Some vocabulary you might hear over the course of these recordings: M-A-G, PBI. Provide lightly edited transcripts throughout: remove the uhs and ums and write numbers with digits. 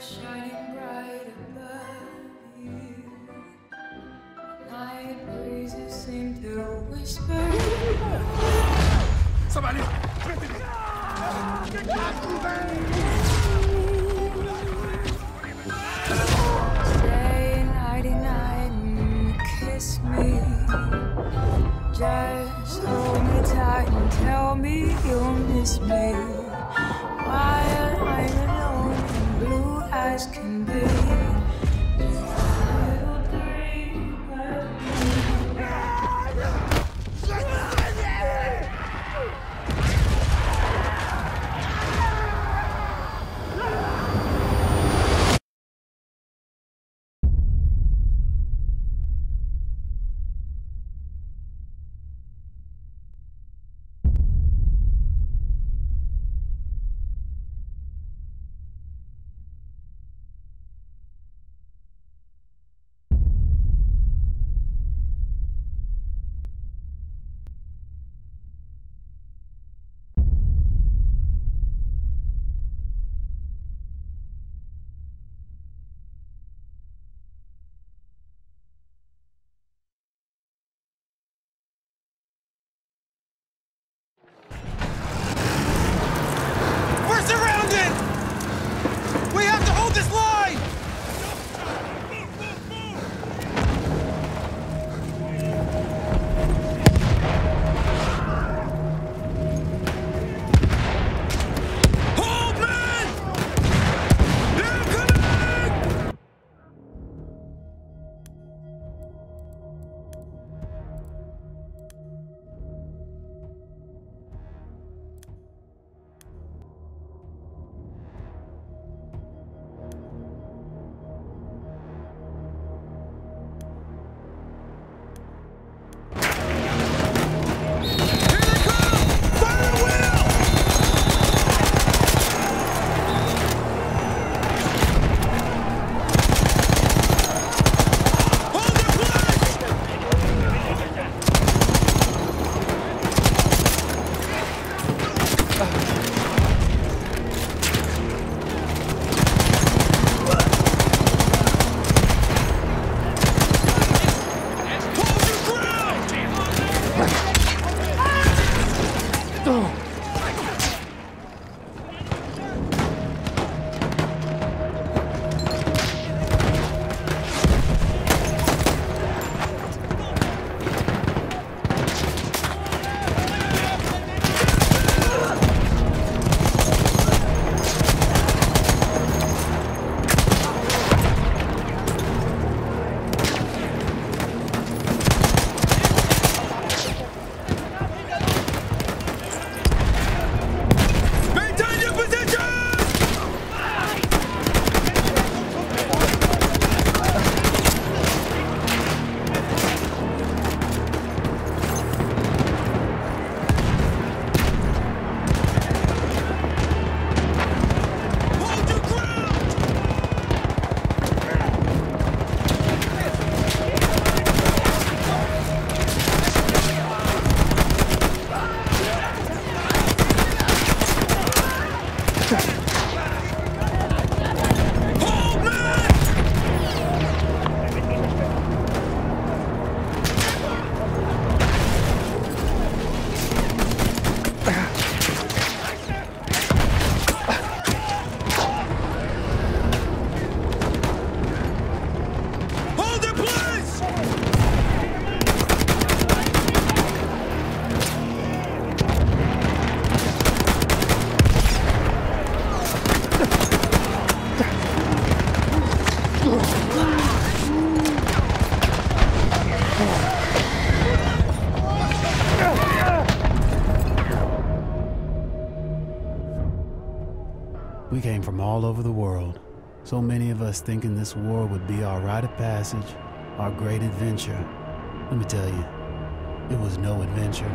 shining bright above you. Night breezes seem to whisper. Somebody! Get back! Stay nighty night and kiss me. Just hold me tight and tell me you'll miss me. While I'm alone and blue as can be. We came from all over the world, so many of us thinking this war would be our rite of passage, our great adventure. Let me tell you, it was no adventure.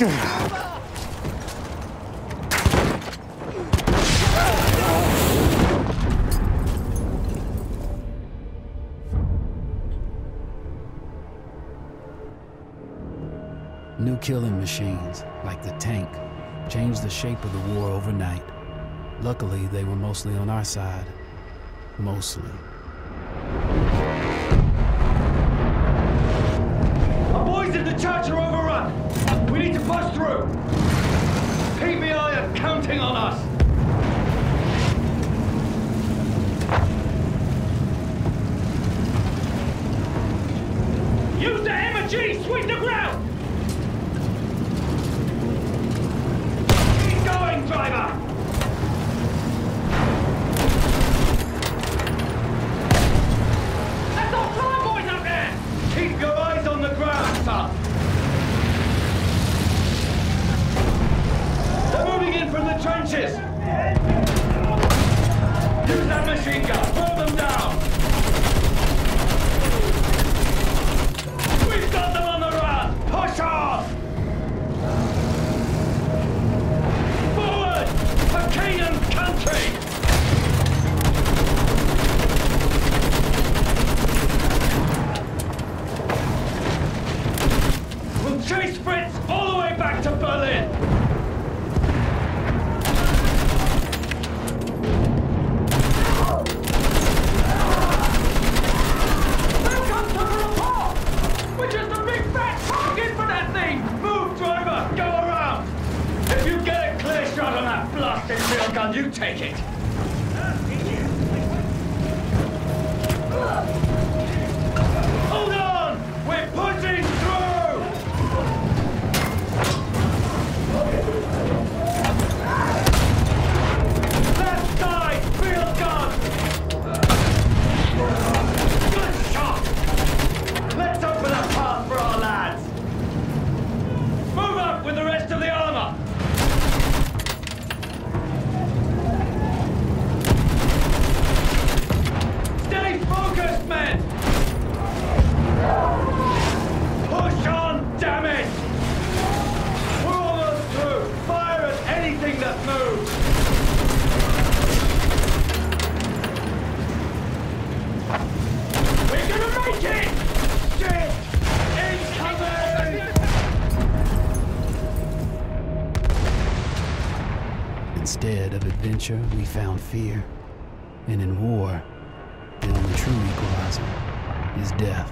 New killing machines, like the tank, changed the shape of the war overnight. Luckily, they were mostly on our side. Mostly. Our boys in the church are overrun! We need to push through! PBI are counting on us! Use the M-A-G! Sweep the ground! Driver! That's our fire boys up there! Keep your eyes on the ground, son! They're moving in from the trenches! Use that machine gun! Throw them down! We've got them on the run! Push on! Canaan country! We'll chase Fritz all the way back to Berlin! Welcome to the report! We're just a big fat target for that thing! Move, driver! Go around! If you get shot on that blasted field gun, you take it! Hold on! We're pushing through! Left side, field gun! Good shot! Let's open a path for our lads! Move up with the rest of the armor! Men! Push on, damn it! We're almost through! Fire at anything that moves! We're gonna make it! Shit! Incoming! Instead of adventure, we found fear. And in war, the only true equalizer is death.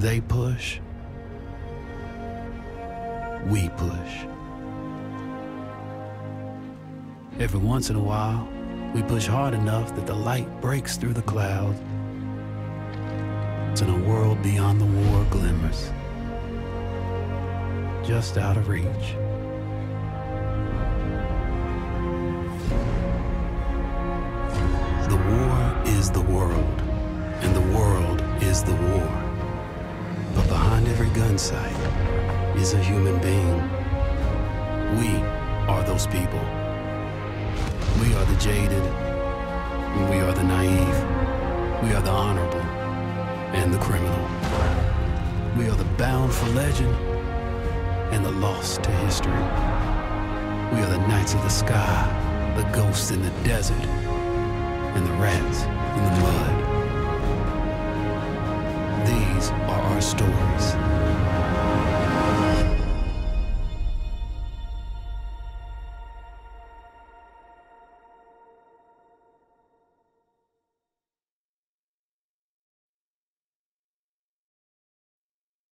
They push, we push. Every once in a while, we push hard enough that the light breaks through the clouds and a world beyond the war glimmers, just out of reach. The war is the world, and the world is the war. But behind every gun sight is a human being. We are those people. We are the jaded, we are the naive, we are the honorable, and the criminal. We are the bound for legend and the lost to history. We are the knights of the sky, the ghosts in the desert, and the rats in the mud.